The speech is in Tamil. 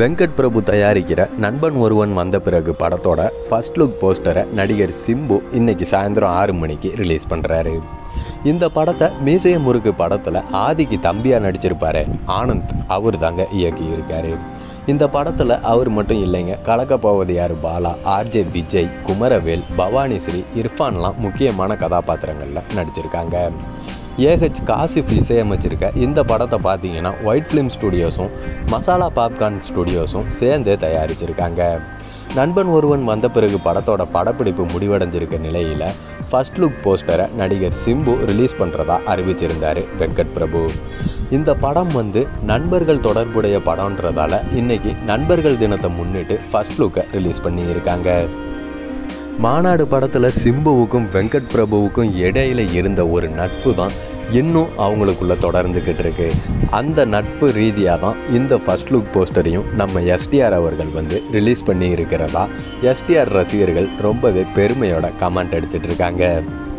வெங்கட் பிரபு தயாரிக்கிற நண்பன் ஒருவன் வந்த பிறகு படத்தோட ஃபர்ஸ்ட் லுக் போஸ்டரை நடிகர் சிம்பு இன்னைக்கு சாயந்தரம் 6 மணிக்கு ரிலீஸ் பண்ணுறாரு. இந்த படத்தை மீசைய முறுக்கு படத்தில் ஆதிக்கு தம்பியாக நடிச்சிருப்பார் ஆனந்த், அவர் தாங்க இயக்கியிருக்காரு. இந்த படத்தில் அவர் மட்டும் இல்லைங்க, கலக்கப்போவது யார் பாலா, ஆர்ஜே விஜய், குமரவேல், பவானி ஸ்ரீ, இர்ஃபான்லாம் முக்கியமான கதாபாத்திரங்களில் நடிச்சிருக்காங்க. ஏஹெச் காசிஃப் இசையமைச்சிருக்க இந்த படத்தை பார்த்தீங்கன்னா ஒயிட்ஃப்ளேம் ஸ்டுடியோஸும் மசாலா பாப்கார்ன் ஸ்டுடியோஸும் சேர்ந்தே தயாரிச்சிருக்காங்க. நண்பன் ஒருவன் வந்த பிறகு படத்தோட படப்பிடிப்பு முடிவடைஞ்சிருக்க நிலையில் ஃபர்ஸ்ட் லுக் போஸ்டரை நடிகர் சிம்பு ரிலீஸ் பண்ணுறதா அறிவிச்சிருந்தார் வெங்கட் பிரபு. இந்த படம் நண்பர்கள் தொடர்புடைய படம்ன்றதால இன்றைக்கி நண்பர்கள் தினத்தை முன்னிட்டு ஃபர்ஸ்ட் லுக்கை ரிலீஸ் பண்ணியிருக்காங்க. மாநாடு படத்தில் சிம்புவுக்கும் வெங்கட் பிரபுவுக்கும் இடையில் இருந்த ஒரு நட்பு தான் இன்னும் அவங்களுக்குள்ளே தொடர்ந்துக்கிட்டு இருக்கு. அந்த நட்பு ரீதியாக தான் இந்த ஃபர்ஸ்ட் லுக் போஸ்டரையும் நம்ம எஸ்டிஆர் அவர்கள் ரிலீஸ் பண்ணி இருக்கிறதா எஸ்டிஆர் ரசிகர்கள் ரொம்பவே பெருமையோட கமெண்ட் அடிச்சிட்ருக்காங்க.